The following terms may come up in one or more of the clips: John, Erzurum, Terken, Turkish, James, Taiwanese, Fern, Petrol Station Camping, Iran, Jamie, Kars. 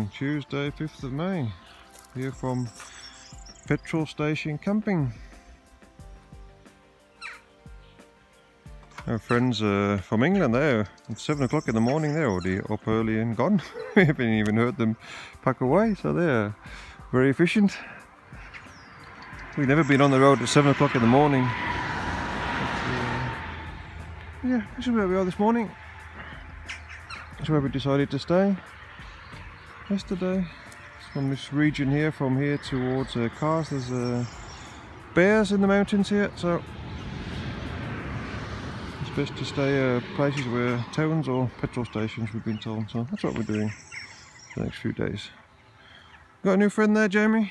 morning, Tuesday 5th of May, here from Petrol Station Camping. Our friends from England there, it's 7 o'clock in the morning, they're already up early and gone. We haven't even heard them pack away, so they're very efficient. We've never been on the road at 7 o'clock in the morning. Yeah, this is where we are this morning. This is where we decided to stay yesterday. It's from this region here, from here towards Kars. There's bears in the mountains here, so it's best to stay places where towns or petrol stations, we've been told. So that's what we're doing for the next few days. Got a new friend there, Jamie? Yeah,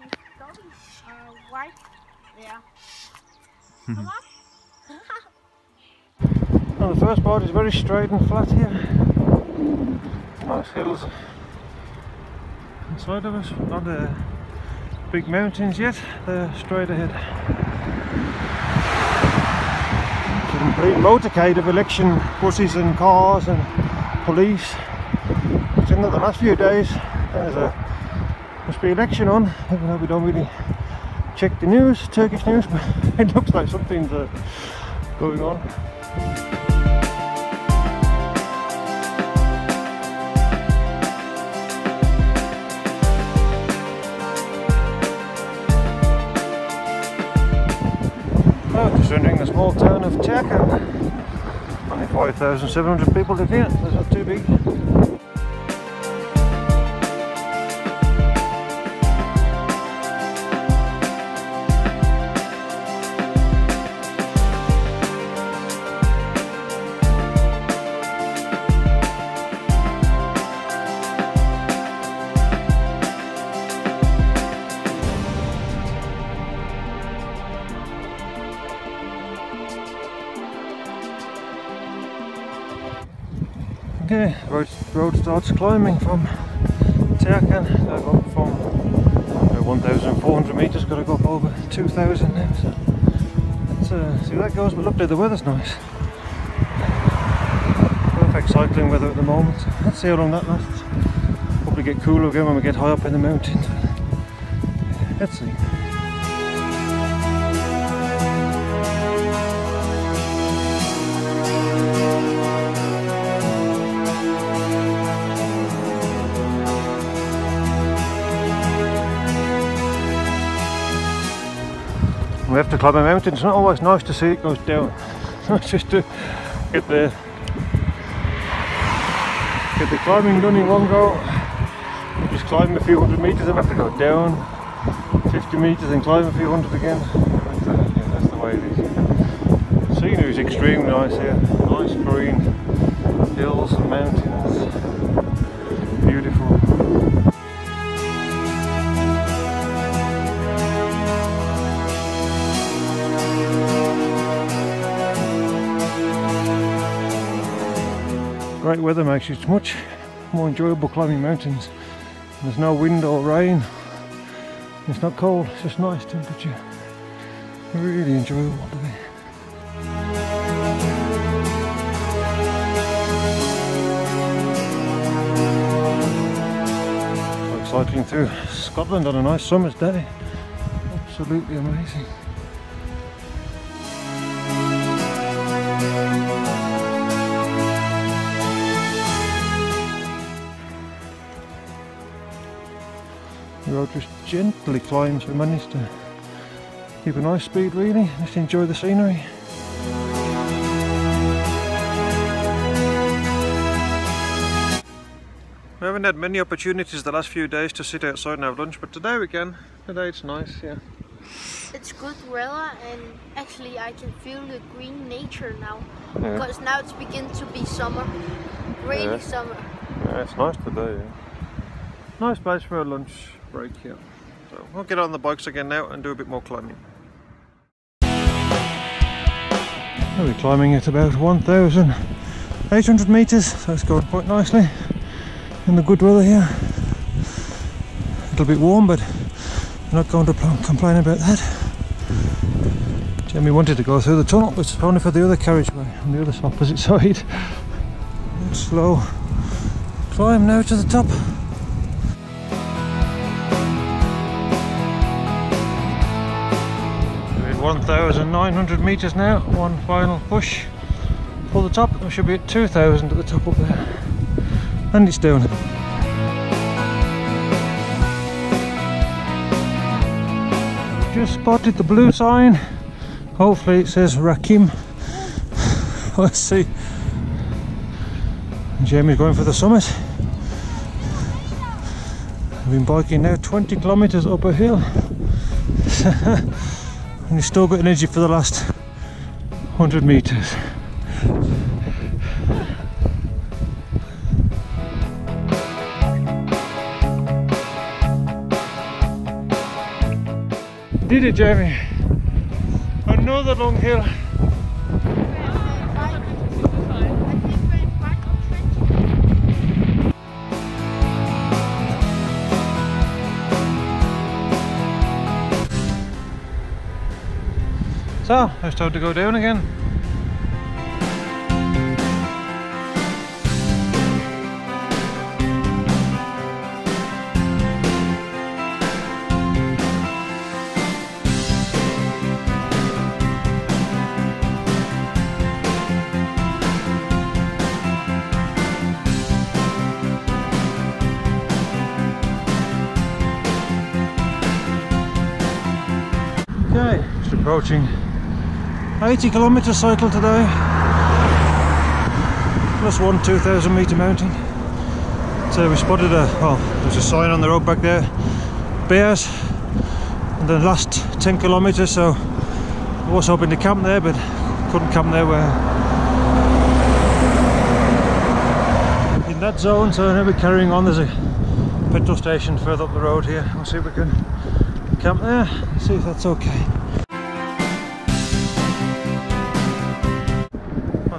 we've got a wife there. Come on. Well, the first part is very straight and flat here. Nice hills inside of us, not big mountains yet, they're straight ahead. It's a complete motorcade of election buses and cars and police. It's in the last few days, there's must be election on, even though we don't really check the news, Turkish news, but it looks like something's going on. Just entering the small town of Terken. Only 5,700 people live here, so it's not too big. Okay, the road starts climbing from Terken. I've gone from 1,400 metres, got to go up over 2,000 now, so let's see how that goes. But luckily the weather's nice. Perfect cycling weather at the moment. Let's see how long that lasts. Probably get cooler again when we get high up in the mountains. Let's see. We have to climb a mountain, it's not always nice to see it goes down. It's just to get the climbing done in one go. You just climb a few hundred metres and have to go down 50 metres and climb a few hundred again. Yeah, that's the way it is. The scenery is extremely nice here. Nice green hills and mountains. Beautiful. Great weather makes it much more enjoyable climbing mountains. There's no wind or rain. It's not cold, it's just nice temperature. Really enjoyable today. Like cycling through Scotland on a nice summer's day. Absolutely amazing. The road just gently climbs, we managed to keep a nice speed really, just enjoy the scenery. We haven't had many opportunities the last few days to sit outside and have lunch, but today we can. Today it's nice, yeah. It's good weather and actually I can feel the green nature now, yeah. Because now it's beginning to be summer, really yeah. Summer. Yeah, it's nice today. Yeah. Nice place for a lunch break here. So we'll get on the bikes again now and do a bit more climbing. We're climbing at about 1,800 metres, so it's going quite nicely in the good weather here. A little bit warm, but I'm not going to complain about that. Jamie wanted to go through the tunnel, but it's only for the other carriageway on the other opposite side. Slow climb now to the top. 1,900 meters now. One final push for the top. I should be at 2,000 at the top up there, and it's down. Just spotted the blue sign. Hopefully it says Rakim. Let's see. Jamie's going for the summit. I've been biking now 20 kilometers up a hill. And he's still got energy for the last 100 meters. Did it, Jamie? Another long hill. So, it's time to go down again. Okay, just approaching 80 kilometer cycle today, plus one 2,000 meter mountain. So we spotted a, well, there's a sign on the road back there, bears, and the last 10 kilometers. So I was hoping to camp there, but couldn't camp there. We're in that zone, so now we're carrying on. There's a petrol station further up the road here. We'll see if we can camp there, see if that's okay.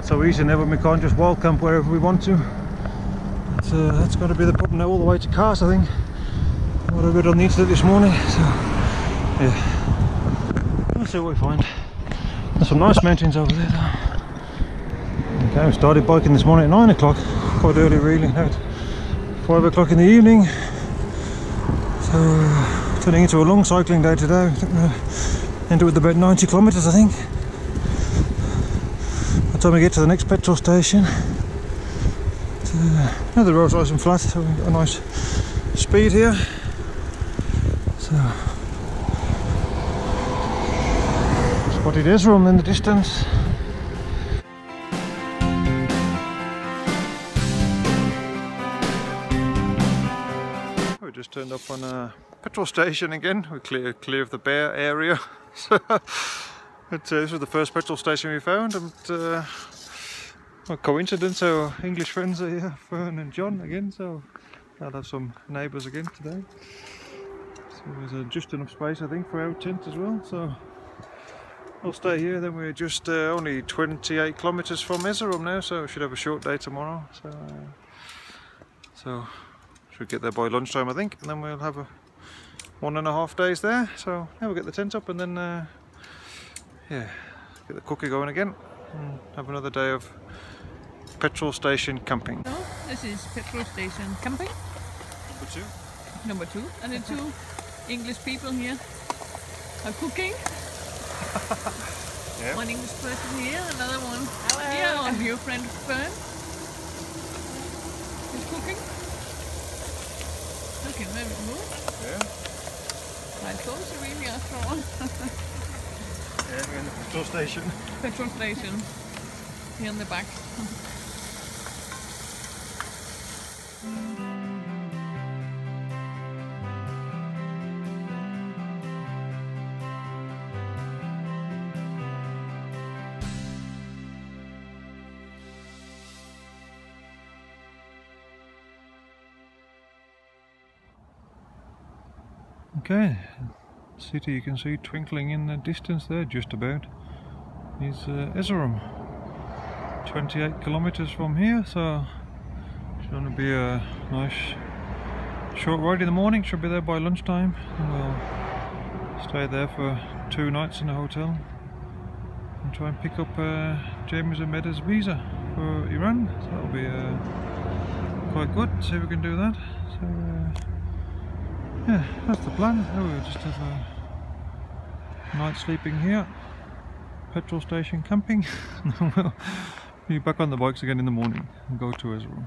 So easy now when we can't just wall camp wherever we want to. That's going to be the problem now all the way to Kars, I think. What I read on the internet this morning, so yeah. We'll see what we find. There's some nice mountains over there though. Okay, we started biking this morning at 9 o'clock, quite early really, now it's 5 o'clock in the evening. So turning into a long cycling day today. I think we'll end up with about 90 kilometres I think. Time we get to the next petrol station. Now the road's nice and flat, so we've got a nice speed here. So, spotted Erzurum in the distance. We just turned up on a petrol station again. We're clear of the bear area. This was the first petrol station we found, and a coincidence, our English friends are here, Fern and John again, so I'll have some neighbours again today. So there's just enough space I think for our tent as well, so I'll stay here. Then we're just only 28 kilometres from Erzurum now, so we should have a short day tomorrow, so should get there by lunchtime I think, and then we'll have a 1.5 days there. So now we'll get the tent up and then yeah, get the cooker going again and have another day of petrol station camping. So, this is petrol station camping. Number 2. Number 2. And the 2 English people here are cooking. Yeah. One English person here, another one. Hello. Yeah, our new friend Fern is cooking. Look at where we move. Yeah. My clothes are really after all. Yeah, we're in the petrol station. Petrol station. Here in the back. Okay. City you can see twinkling in the distance there, just about, is Erzurum. 28 kilometers from here, so it's going to be a nice short ride in the morning. Should be there by lunchtime, and we'll stay there for 2 nights in a hotel and try and pick up James and Meda's visa for Iran. So that'll be quite good. See if we can do that. So yeah, that's the plan. Now we'll just have a night sleeping here, petrol station camping, and we'll be back on the bikes again in the morning and go to Erzurum.